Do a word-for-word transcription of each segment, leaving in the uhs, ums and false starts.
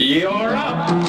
You're up!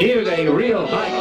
Here's a real bike.